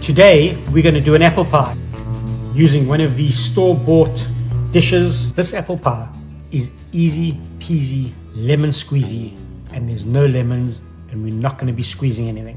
Today we're going to do an apple pie using one of the store-bought dishes. This apple pie is easy peasy lemon squeezy, and there's no lemons and we're not going to be squeezing anything.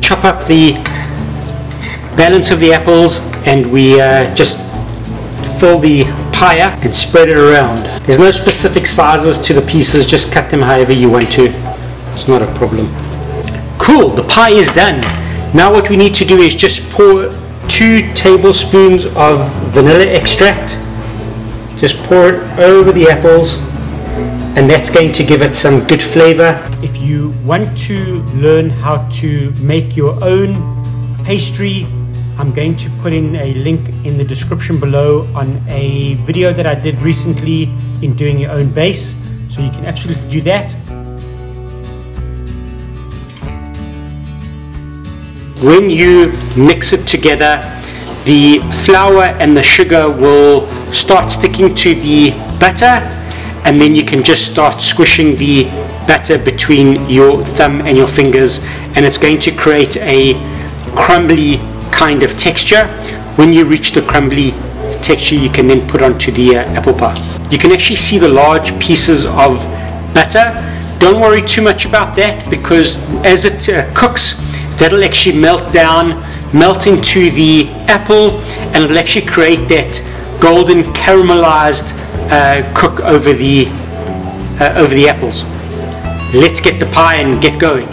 Chop up the balance of the apples and we just fill the pie up and spread it around. There's no specific sizes to the pieces, just cut them however you want to. It's not a problem. Cool, the pie is done. Now what we need to do is just pour 2 tablespoons of vanilla extract. Just pour it over the apples, and that's going to give it some good flavor. If you want to learn how to make your own pastry, I'm going to put in a link in the description below on a video that I did recently in doing your own base, so you can absolutely do that. When you mix it together, the flour and the sugar will start sticking to the butter, and then you can just start squishing the batter between your thumb and your fingers, and it's going to create a crumbly kind of texture. When you reach the crumbly texture, you can then put onto the apple pie. You can actually see the large pieces of batter. Don't worry too much about that, because as it cooks, that'll actually melt down, melt into the apple, and it'll actually create that golden caramelized cook over the apples. Let's get the pie and get going.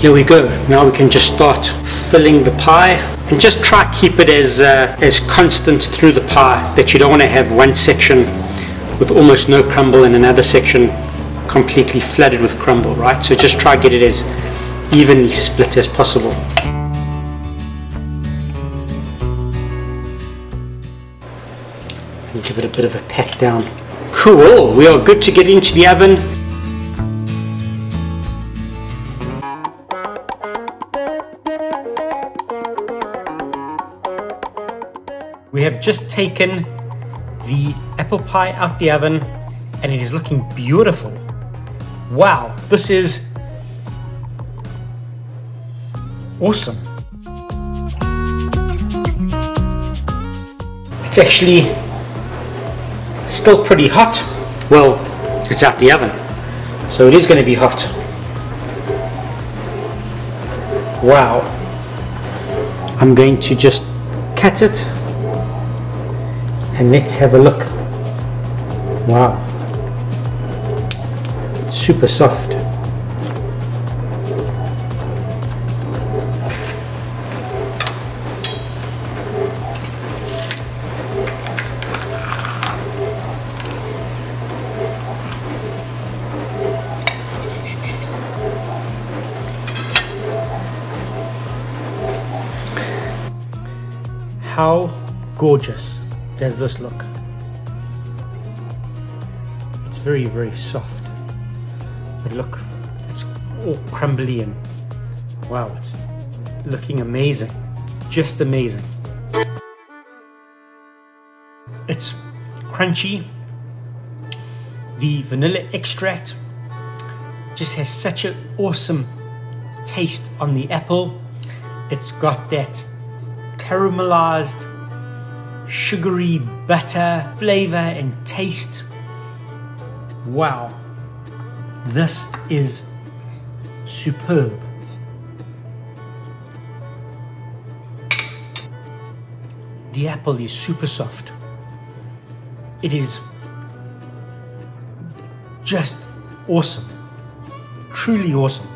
Here we go. Now we can just start filling the pie, and just try keep it as constant through the pie. That you don't want to have one section with almost no crumble and another section completely flooded with crumble, right? So just try get it as evenly split as possible. Give it a bit of a pat down. Cool, we are good to get into the oven. We have just taken the apple pie out the oven and it is looking beautiful. Wow, this is awesome. It's actually still pretty hot. Well, it's out the oven, so it is going to be hot. Wow. I'm going to just cut it and let's have a look. Wow. It's super soft. How gorgeous does this look? It's very, very soft. But look, it's all crumbly and wow, it's looking amazing. Just amazing. It's crunchy. The vanilla extract just has such an awesome taste on the apple. It's got that caramelized, sugary butter flavor and taste. Wow, this is superb. The apple is super soft. It is just awesome, truly awesome.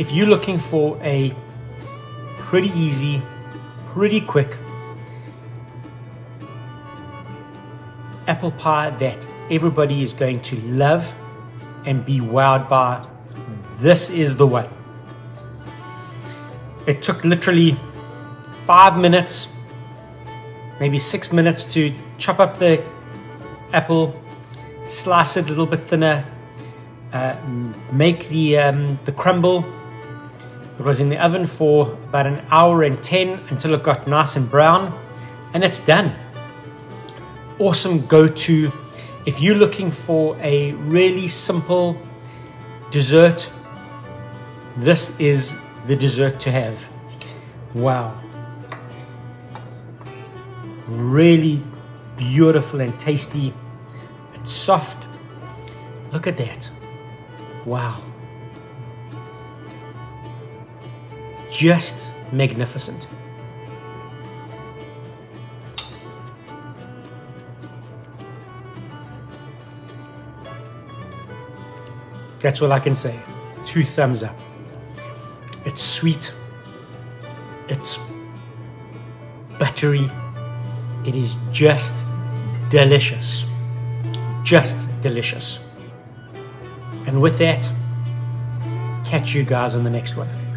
If you're looking for a pretty easy, pretty quick apple pie that everybody is going to love and be wowed by, this is the one. It took literally 5 minutes maybe 6 minutes to chop up the apple, slice it a little bit thinner, make the crumble. It was in the oven for about an hour and 10 until it got nice and brown, and it's done. Awesome go-to if you're looking for a really simple dessert. This is the dessert to have. Wow, really beautiful and tasty. It's soft. Look at that. Wow, just magnificent. That's all I can say. 2 thumbs up. It's sweet, it's buttery, it is just delicious. Just delicious. And with that, catch you guys on the next one.